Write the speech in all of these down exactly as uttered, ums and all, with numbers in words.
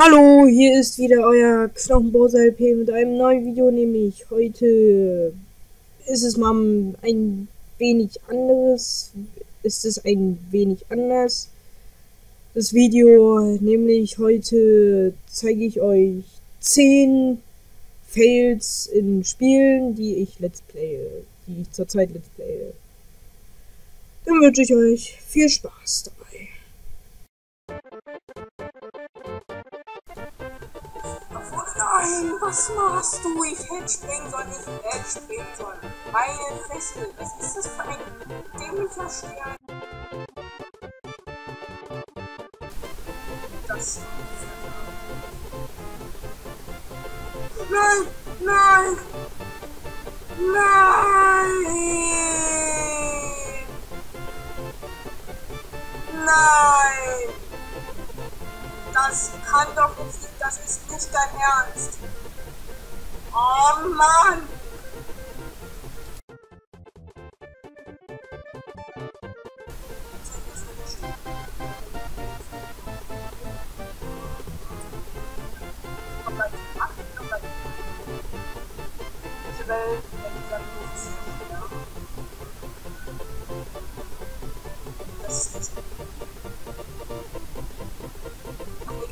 Hallo, hier ist wieder euer KnochenBowser L P mit einem neuen Video, nämlich heute ist es mal ein wenig anderes, ist es ein wenig anders, das Video, nämlich heute zeige ich euch zehn Fails in Spielen, die ich let's playe, die ich zurzeit let's playe. Dann wünsche ich euch viel Spaß dabei. Nein, was machst du? Ich hätte springen sollen, ich hätte springen sollen. Meine Fessel, was ist das für ein dämlicher Stern? Das. Nein, nein, nein, nein. Das kann doch nicht sein, das ist nicht dein Ernst. Oh Mann! Das ist nicht.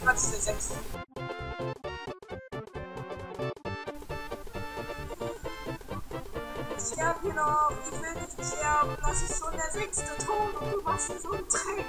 Das ist der sechste. Ich sterbe hier noch, ich will nicht sterben, das ist schon der sechste Ton und du machst so einen Dreck.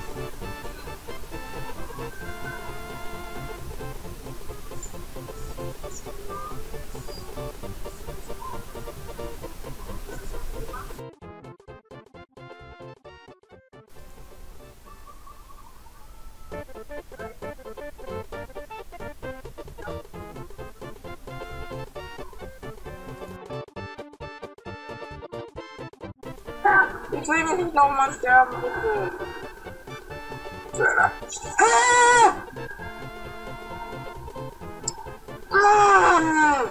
Ich will nicht nochmal sterben, bitte. Ah! Ah!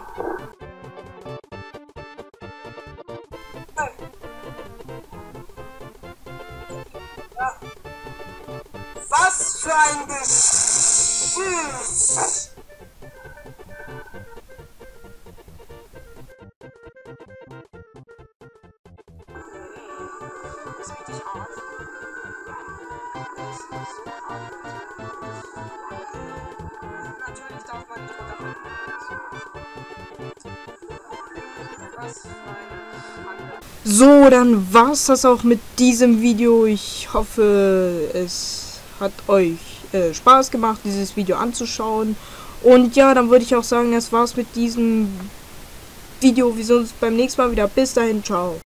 Was für ein Geschiss! Natürlich darf man nicht runterfallen. Was für eine Schande. So, dann war's das auch mit diesem Video. Ich hoffe, es hat euch äh, Spaß gemacht, dieses Video anzuschauen. Und ja, dann würde ich auch sagen, das war's mit diesem Video. Wir sehen uns beim nächsten Mal wieder. Bis dahin, ciao.